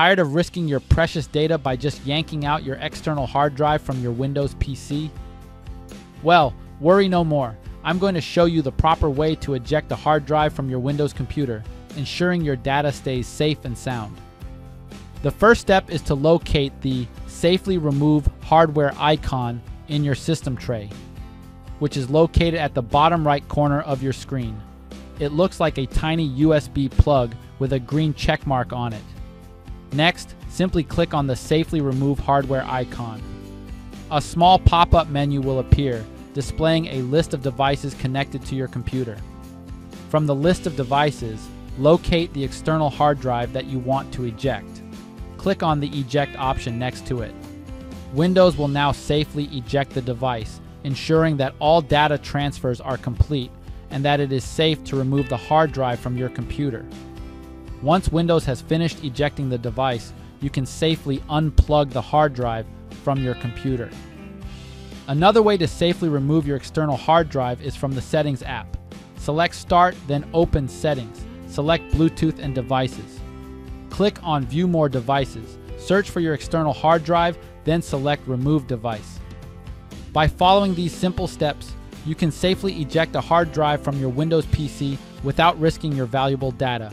Tired of risking your precious data by just yanking out your external hard drive from your Windows PC? Well, worry no more. I'm going to show you the proper way to eject a hard drive from your Windows computer, ensuring your data stays safe and sound. The first step is to locate the Safely Remove Hardware icon in your system tray, which is located at the bottom right corner of your screen. It looks like a tiny USB plug with a green check mark on it. Next, simply click on the Safely Remove Hardware icon. A small pop-up menu will appear, displaying a list of devices connected to your computer. From the list of devices, locate the external hard drive that you want to eject. Click on the Eject option next to it. Windows will now safely eject the device, ensuring that all data transfers are complete and that it is safe to remove the hard drive from your computer. Once Windows has finished ejecting the device, you can safely unplug the hard drive from your computer. Another way to safely remove your external hard drive is from the Settings app. Select Start, then Open Settings. Select Bluetooth and Devices. Click on View More Devices. Search for your external hard drive, then select Remove Device. By following these simple steps, you can safely eject a hard drive from your Windows PC without risking your valuable data.